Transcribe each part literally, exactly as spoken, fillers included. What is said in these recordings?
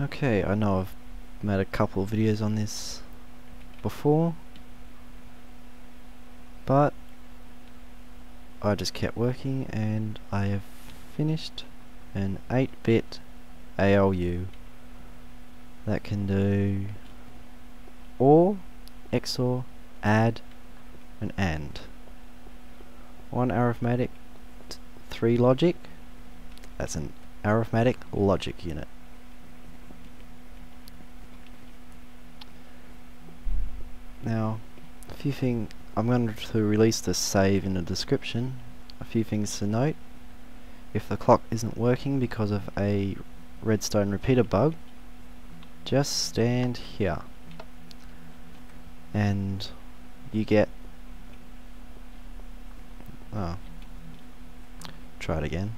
Okay, I know I've made a couple of videos on this before, but I just kept working and I have finished an eight bit A L U that can do O R, X O R, add and AND. One arithmetic, three logic. That's an arithmetic logic unit. Now, a few things. I'm going to release the save in the description. A few things to note. If the clock isn't working because of a redstone repeater bug, just stand here and you get oh try it again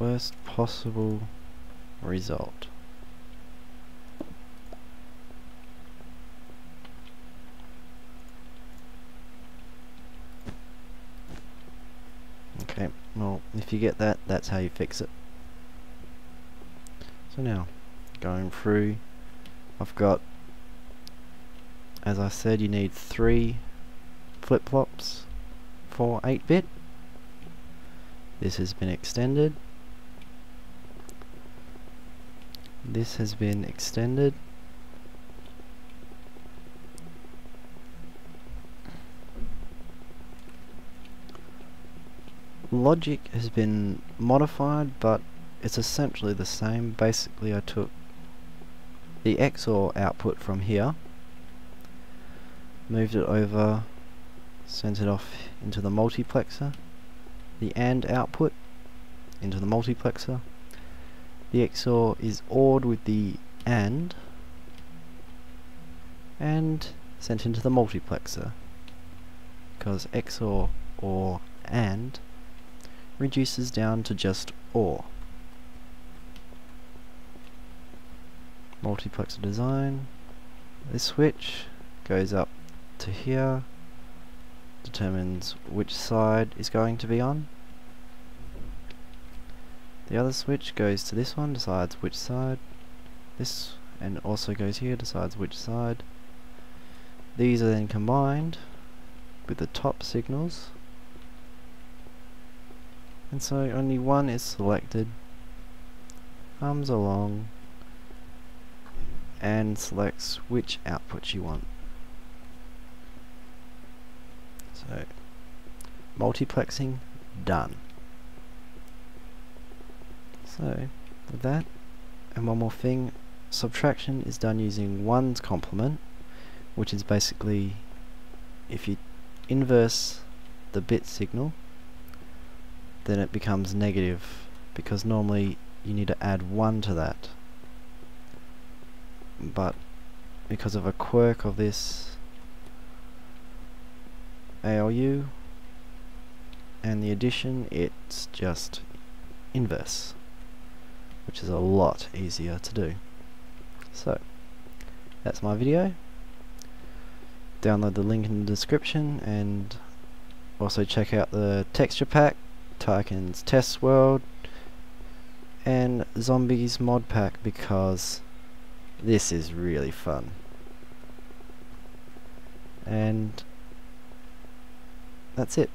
worst possible result. Okay, well, if you get that, that's how you fix it. So now, going through, I've got, as I said, you need three flip-flops for eight bit. This has been extended. This has been extended. Logic has been modified, but it's essentially the same. Basically, I took the X O R output from here, moved it over, sent it off into the multiplexer, the AND output into the multiplexer. The X O R is ORed with the AND and sent into the multiplexer, because X O R or AND reduces down to just O R. Multiplexer design. This switch goes up to here, determines which side is going to be on. The other switch goes to this one, decides which side. This and also goes here, decides which side. These are then combined with the top signals, and so only one is selected, comes along and selects which output you want. So multiplexing done. So with that, and one more thing, subtraction is done using one's complement, which is basically if you inverse the bit signal, then it becomes negative, because normally you need to add one to that, but because of a quirk of this A L U and the addition, it's just inverse, which is a lot easier to do. So that's my video. Download the link in the description, and also check out the texture pack, Tyken's Test World and Zombies Mod Pack, because this is really fun. And that's it.